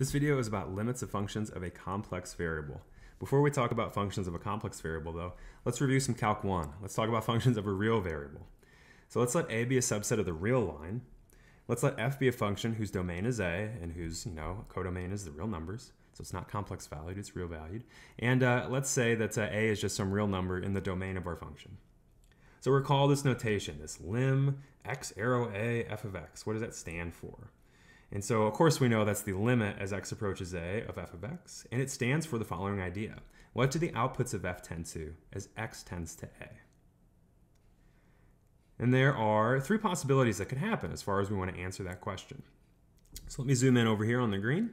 This video is about limits of functions of a complex variable. Before we talk about functions of a complex variable though, let's review some Calc 1. Let's talk about functions of a real variable. So let's let a be a subset of the real line. Let's let f be a function whose domain is a and whose codomain is the real numbers. So it's not complex valued, it's real valued. And let's say that a is just some real number in the domain of our function. So recall this notation, this lim x arrow a f of x. What does that stand for? And so, of course, we know that's the limit as x approaches a of f of x, and it stands for the following idea. What do the outputs of f tend to as x tends to a? And there are three possibilities that could happen as far as we want to answer that question. So let me zoom in over here on the green.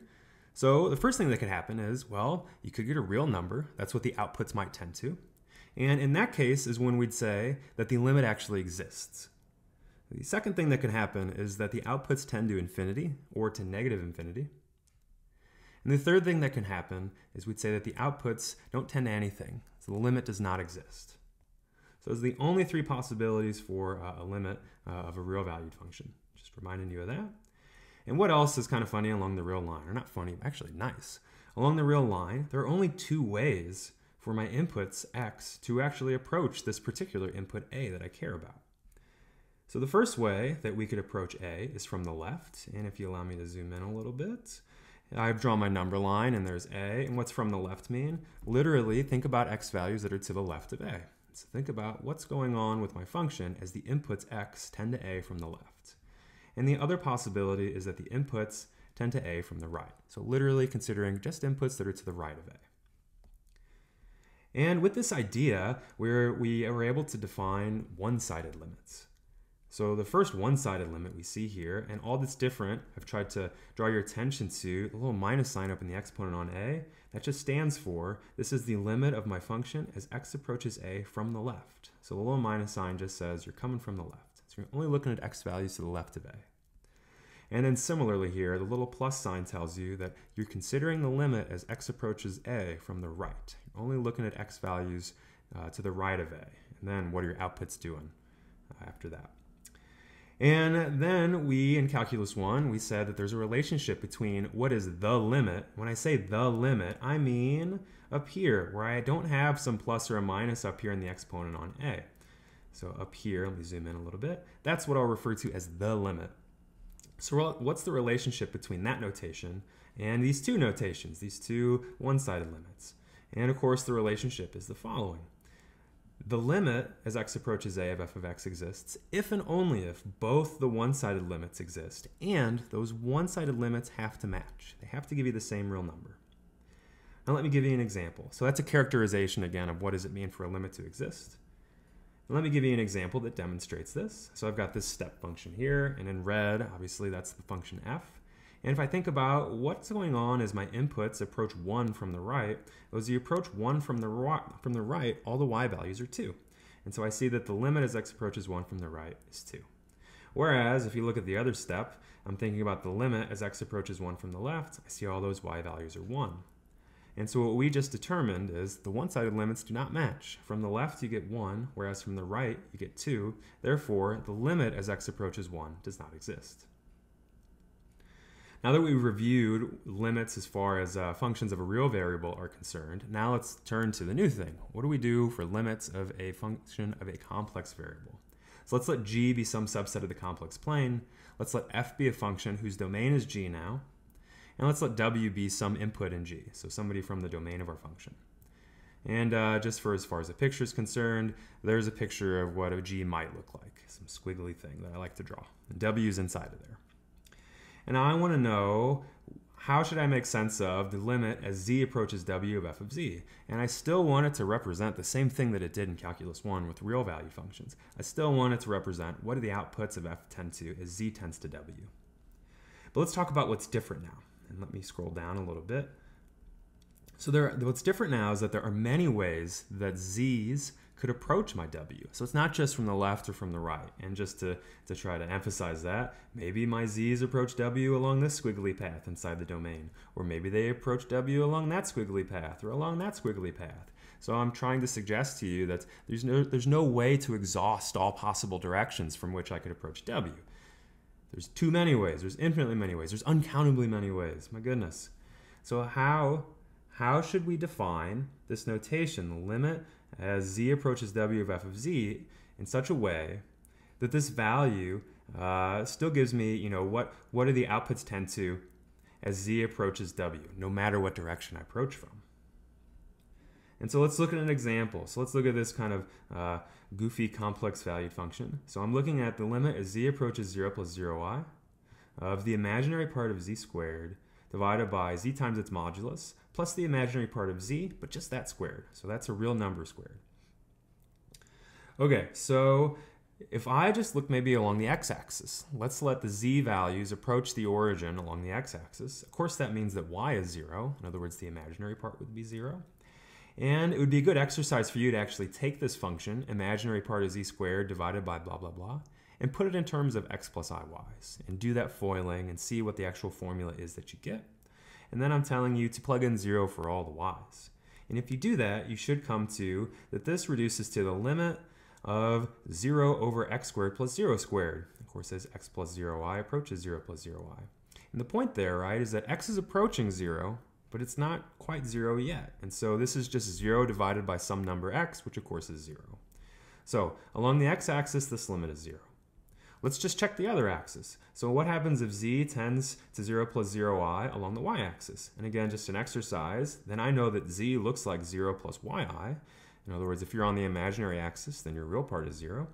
So the first thing that could happen is, well, you could get a real number. That's what the outputs might tend to. And in that case is when we'd say that the limit actually exists. The second thing that can happen is that the outputs tend to infinity or to negative infinity. And the third thing that can happen is we'd say that the outputs don't tend to anything, so the limit does not exist. So those are the only three possibilities for a limit of a real valued function. Just reminding you of that. And what else is kind of funny along the real line, or not funny, but actually nice. Along the real line, there are only two ways for my inputs x to actually approach this particular input a that I care about. So the first way that we could approach a is from the left, and if you allow me to zoom in a little bit, I've drawn my number line and there's a, and what's from the left mean? Literally, think about x values that are to the left of a. So think about what's going on with my function as the inputs x tend to a from the left. And the other possibility is that the inputs tend to a from the right. So literally considering just inputs that are to the right of a. And with this idea, we were able to define one-sided limits. So the first one-sided limit we see here, and all that's different, I've tried to draw your attention to the little minus sign up in the exponent on a, that just stands for, this is the limit of my function as x approaches a from the left. So the little minus sign just says you're coming from the left. So you're only looking at x values to the left of a. And then similarly here, the little plus sign tells you that you're considering the limit as x approaches a from the right. You're only looking at x values to the right of a. And then what are your outputs doing after that? And then we, in Calculus 1, we said that there's a relationship between what is the limit. When I say the limit, I mean up here, where I don't have some plus or a minus up here in the exponent on a. So up here, let me zoom in a little bit. That's what I'll refer to as the limit. So what's the relationship between that notation and these two notations, these two one-sided limits? And of course, the relationship is the following. The limit as x approaches a of f of x exists if and only if both the one-sided limits exist, and those one-sided limits have to match. They have to give you the same real number. Now let me give you an example. So that's a characterization again of what does it mean for a limit to exist. And let me give you an example that demonstrates this. So I've got this step function here, and in red, obviously that's the function f. And if I think about what's going on as my inputs approach 1 from the right, as you approach 1 from the right, all the y values are 2. And so I see that the limit as x approaches 1 from the right is 2. Whereas, if you look at the other step, I'm thinking about the limit as x approaches 1 from the left, I see all those y values are 1. And so what we just determined is the one-sided limits do not match. From the left you get 1, whereas from the right you get 2. Therefore, the limit as x approaches 1 does not exist. Now that we've reviewed limits as far as functions of a real variable are concerned, now let's turn to the new thing. What do we do for limits of a function of a complex variable? So let's let g be some subset of the complex plane. Let's let f be a function whose domain is g now. And let's let w be some input in g, so somebody from the domain of our function. And just for as far as a picture is concerned, there's a picture of what a g might look like, some squiggly thing that I like to draw. And w is inside of there. And I want to know, how should I make sense of the limit as z approaches w of f of z? And I still want it to represent the same thing that it did in Calculus 1 with real value functions. I still want it to represent what do the outputs of f tend to as z tends to w. But let's talk about what's different now. And let me scroll down a little bit. So what's different now is that there are many ways that z's could approach my w. So it's not just from the left or from the right. And just to try to emphasize that, maybe my z's approach w along this squiggly path inside the domain. Or maybe they approach w along that squiggly path or along that squiggly path. So I'm trying to suggest to you that there's no way to exhaust all possible directions from which I could approach w. There's too many ways. There's infinitely many ways. There's uncountably many ways. My goodness. So how should we define this notation, the limit as z approaches w of f of z, in such a way that this value still gives me, what do the outputs tend to as z approaches w, no matter what direction I approach from? And so let's look at an example. So let's look at this kind of goofy complex valued function. So I'm looking at the limit as z approaches 0 plus 0i of the imaginary part of z squared divided by z times its modulus plus the imaginary part of z, but just that squared. So that's a real number squared. Okay, so if I just look maybe along the x-axis, let's let the z values approach the origin along the x-axis. Of course, that means that y is 0. In other words, the imaginary part would be 0. And it would be a good exercise for you to actually take this function, imaginary part of z squared divided by blah, blah, blah, and put it in terms of x plus iy's, and do that foiling and see what the actual formula is that you get. And then I'm telling you to plug in 0 for all the y's. And if you do that, you should come to that this reduces to the limit of 0 over x squared plus 0 squared. Of course, as x plus 0i approaches 0 plus 0i. And the point there, right, is that x is approaching 0, but it's not quite 0 yet. And so this is just 0 divided by some number x, which of course is 0. So along the x-axis, this limit is 0. Let's just check the other axis. So what happens if z tends to 0 plus 0i along the y-axis? And again, just an exercise. Then I know that z looks like 0 plus yi. In other words, if you're on the imaginary axis, then your real part is 0.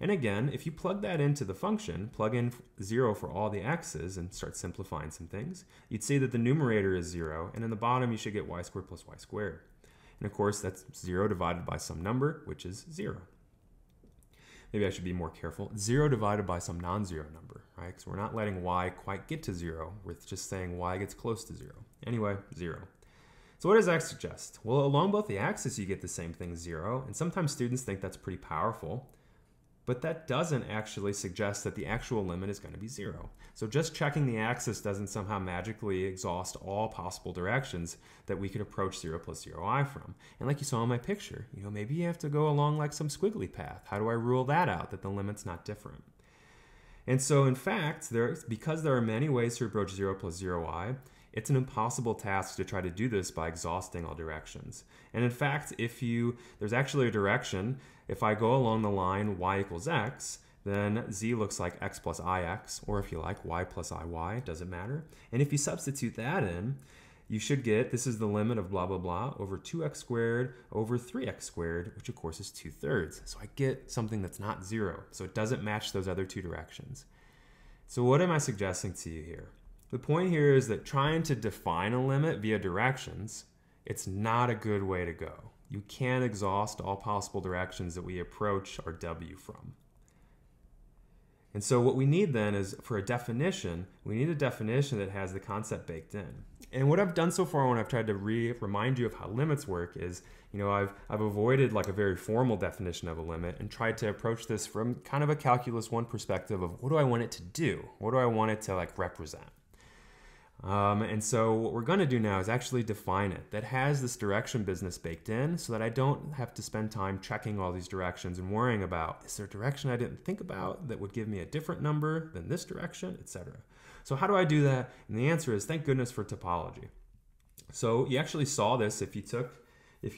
And again, if you plug that into the function, plug in 0 for all the x's and start simplifying some things, you'd see that the numerator is 0, and in the bottom you should get y squared plus y squared. And of course, that's 0 divided by some number, which is 0. Maybe I should be more careful. 0 divided by some non-zero number, right? Because we're not letting y quite get to 0. We're just saying y gets close to 0. Anyway, 0. So what does that suggest? Well, along both the axes, you get the same thing, 0. And sometimes students think that's pretty powerful. But that doesn't actually suggest that the actual limit is going to be 0. So just checking the axis doesn't somehow magically exhaust all possible directions that we could approach 0 plus 0i from. And like you saw in my picture, maybe you have to go along like some squiggly path. How do I rule that out, that the limit's not different? And so in fact, because there are many ways to approach 0 plus 0i, it's an impossible task to try to do this by exhausting all directions. And in fact, there's actually a direction. If I go along the line y equals x, then z looks like x plus ix, or if you like, y plus iy, doesn't matter. And if you substitute that in, you should get, this is the limit of blah, blah, blah, over 2x squared over 3x squared, which of course is 2/3. So I get something that's not 0. So it doesn't match those other two directions. So what am I suggesting to you here? The point here is that trying to define a limit via directions, it's not a good way to go. You can't exhaust all possible directions that we approach our w from. And so what we need then is for a definition, we need a definition that has the concept baked in. And what I've done so far when I've tried to remind you of how limits work is, I've avoided like a very formal definition of a limit and tried to approach this from kind of a calculus 1 perspective of what do I want it to do? What do I want it to like represent? And so what we're going to do now is actually define it that has this direction business baked in so that I don't have to spend time checking all these directions and worrying about, is there a direction I didn't think about that would give me a different number than this direction, etc. So how do I do that? And the answer is, thank goodness for topology. So you actually saw this if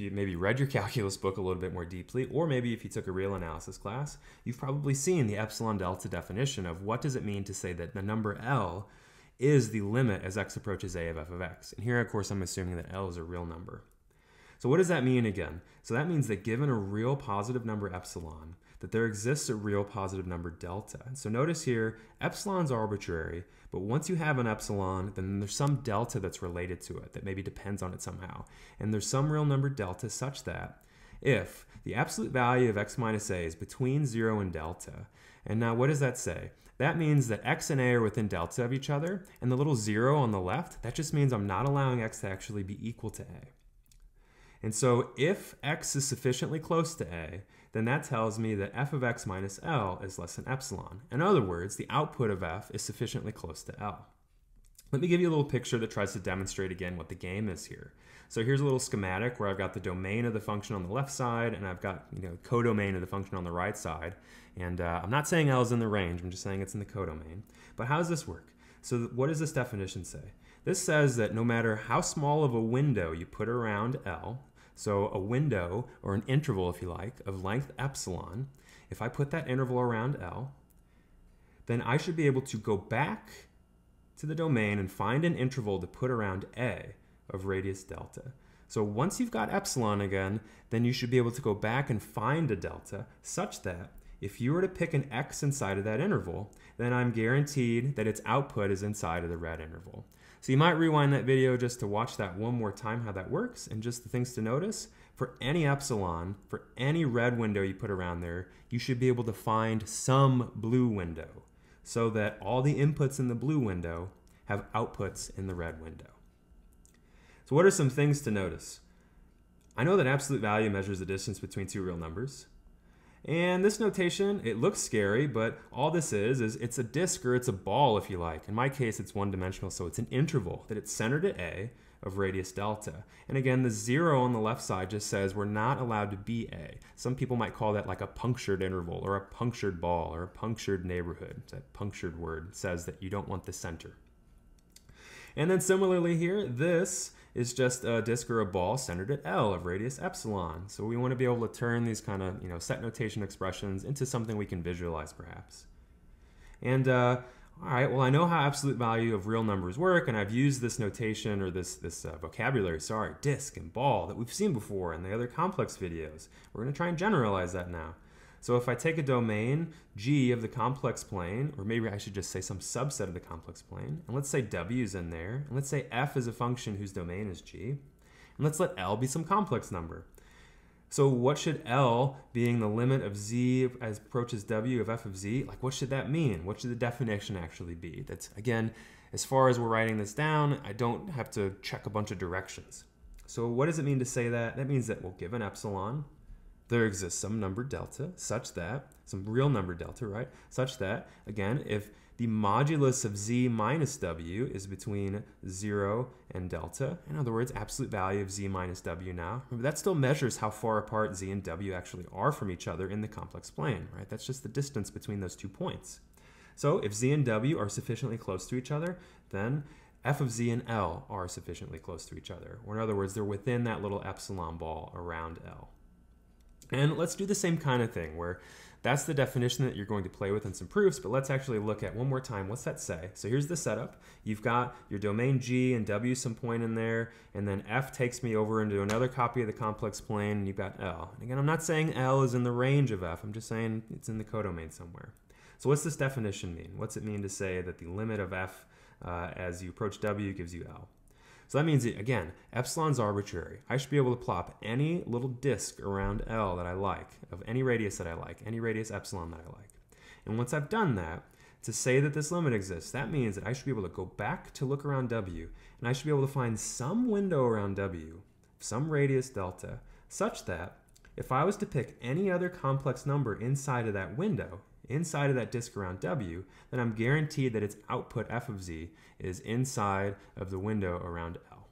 you maybe read your calculus book a little bit more deeply, or maybe if you took a real analysis class, you've probably seen the epsilon delta definition of what does it mean to say that the number L is the limit as x approaches a of f of x. And here, of course, I'm assuming that L is a real number. So what does that mean again? So that means that given a real positive number epsilon, that there exists a real positive number delta. So notice here, epsilon's arbitrary, but once you have an epsilon, then there's some delta that's related to it that maybe depends on it somehow. And there's some real number delta such that if the absolute value of x minus a is between 0 and delta, and now what does that say? That means that x and a are within delta of each other, and the little 0 on the left, that just means I'm not allowing x to actually be equal to a. And so if x is sufficiently close to a, then that tells me that f of x minus L is less than epsilon. In other words, the output of f is sufficiently close to L. Let me give you a little picture that tries to demonstrate again what the game is here. So here's a little schematic where I've got the domain of the function on the left side, and I've got codomain of the function on the right side. And I'm not saying L is in the range, I'm just saying it's in the codomain. But how does this work? So what does this definition say? This says that no matter how small of a window you put around L, so a window, or an interval if you like, of length epsilon, if I put that interval around L, then I should be able to go back to the domain and find an interval to put around A of radius delta. So once you've got epsilon again, then you should be able to go back and find a delta such that if you were to pick an x inside of that interval, then I'm guaranteed that its output is inside of the red interval. So you might rewind that video just to watch that one more time, how that works, and just the things to notice. For any epsilon, for any red window you put around there, you should be able to find some blue window so that all the inputs in the blue window have outputs in the red window. So what are some things to notice? I know that absolute value measures the distance between two real numbers. And this notation, it looks scary, but all this is it's a disk or it's a ball if you like. In my case, it's one-dimensional, so it's an interval that it's centered at A of radius delta. And again, the zero on the left side just says we're not allowed to be A. Some people might call that like a punctured interval or a punctured ball or a punctured neighborhood. That punctured word says that you don't want the center. And then similarly here, this is just a disk or a ball centered at L of radius epsilon. So we want to be able to turn these kind of set notation expressions into something we can visualize perhaps. And all right, well I know how absolute value of real numbers work, and I've used this notation or this vocabulary, disk and ball that we've seen before in the other complex videos. We're going to try and generalize that now. So if I take a domain G of the complex plane, or maybe I should just say some subset of the complex plane, and let's say W's in there, and let's say F is a function whose domain is G, and let's let L be some complex number. So what should L, being the limit of Z as approaches W of F of Z, like what should that mean? What should the definition actually be? That's, again, as far as we're writing this down, I don't have to check a bunch of directions. So what does it mean to say that? That means that we'll give an epsilon, there exists some number delta such that, some real number delta, right? Such that, again, if the modulus of Z minus W is between 0 and delta, in other words, absolute value of Z minus W now, remember that still measures how far apart Z and W actually are from each other in the complex plane, right? That's just the distance between those two points. So if Z and W are sufficiently close to each other, then F of Z and L are sufficiently close to each other. Or in other words, they're within that little epsilon ball around L. And let's do the same kind of thing where that's the definition that you're going to play with in some proofs, but let's actually look at one more time. What's that say? So here's the setup. You've got your domain G and W some point in there, and then F takes me over into another copy of the complex plane, and you've got L. And again, I'm not saying L is in the range of F. I'm just saying it's in the codomain somewhere. So what's this definition mean? What's it mean to say that the limit of F as you approach W gives you L? So that means, again, epsilon's arbitrary. I should be able to plop any little disk around L that I like, of any radius that I like, any radius epsilon that I like. And once I've done that, to say that this limit exists, that means that I should be able to go back to look around W, and I should be able to find some window around W, some radius delta, such that if I was to pick any other complex number inside of that window, inside of that disk around W, then I'm guaranteed that its output F of Z is inside of the window around L.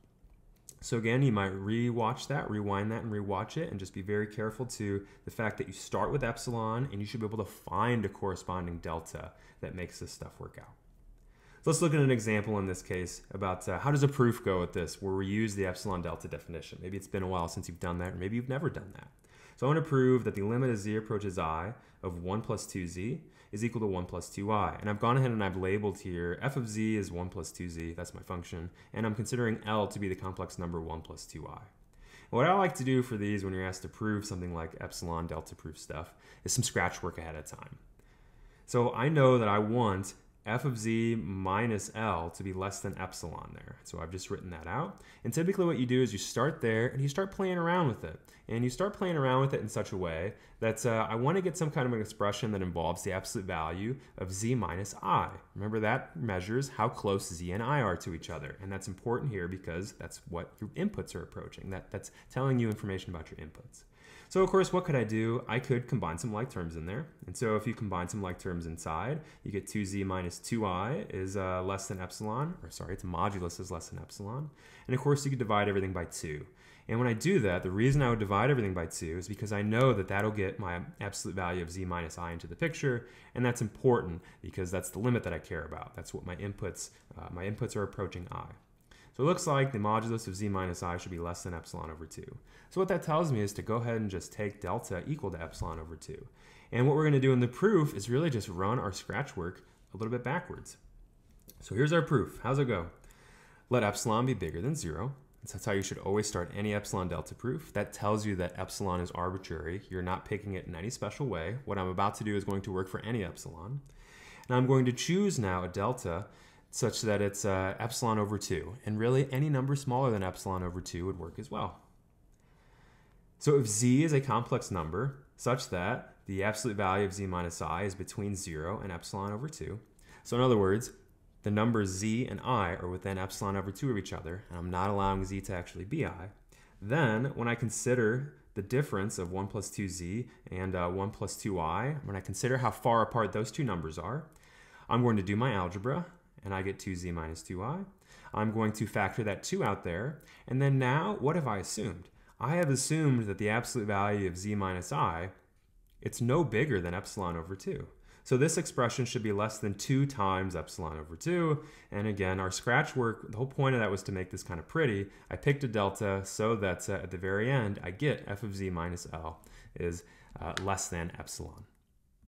So again, you might re-watch that, rewind that and re-watch it, and just be very careful to the fact that you start with epsilon and you should be able to find a corresponding delta that makes this stuff work out. So let's look at an example in this case about how does a proof go with this where we use the epsilon delta definition. Maybe it's been a while since you've done that, or maybe you've never done that. So I want to prove that the limit as Z approaches I of 1 plus 2Z is equal to 1 plus 2I. And I've gone ahead and I've labeled here F of Z is 1 plus 2Z, that's my function, and I'm considering L to be the complex number 1 plus 2I. What I like to do for these when you're asked to prove something like epsilon delta proof stuff is some scratch work ahead of time. So I know that I want F of Z minus L to be less than epsilon there. So I've just written that out. And typically what you do is you start there and you start playing around with it. And you start playing around with it in such a way that I want to get some kind of an expression that involves the absolute value of Z minus I. Remember that measures how close Z and I are to each other. And that's important here because that's what your inputs are approaching. That's telling you information about your inputs. So of course, what could I do? I could combine some like terms in there. And so if you combine some like terms inside, you get 2z minus 2i is less than epsilon, or sorry, its modulus is less than epsilon. And of course, you could divide everything by 2. And when I do that, the reason I would divide everything by 2 is because I know that that'll get my absolute value of z minus I into the picture, and that's important because that's the limit that I care about. That's what my inputs are approaching I. So it looks like the modulus of z minus I should be less than epsilon over 2. So what that tells me is to go ahead and just take delta equal to epsilon over 2. And what we're gonna do in the proof is really just run our scratch work a little bit backwards. So here's our proof. How's it go? Let epsilon be bigger than 0. That's how you should always start any epsilon delta proof. That tells you that epsilon is arbitrary. You're not picking it in any special way. What I'm about to do is going to work for any epsilon. And I'm going to choose now a delta such that it's epsilon over 2. And really, any number smaller than epsilon over 2 would work as well. So if z is a complex number such that the absolute value of z minus I is between 0 and epsilon over 2, so in other words, the numbers z and I are within epsilon over 2 of each other, and I'm not allowing z to actually be I, then when I consider the difference of 1 plus 2z and 1 plus 2i, when I consider how far apart those two numbers are, I'm going to do my algebra, and I get 2z minus 2i. I'm going to factor that 2 out there, and then now, what have I assumed? I have assumed that the absolute value of z minus I, it's no bigger than epsilon over 2. So this expression should be less than 2 times epsilon over 2. And again, our scratch work, the whole point of that was to make this kind of pretty. I picked a delta so that at the very end, I get f of z minus L is less than epsilon.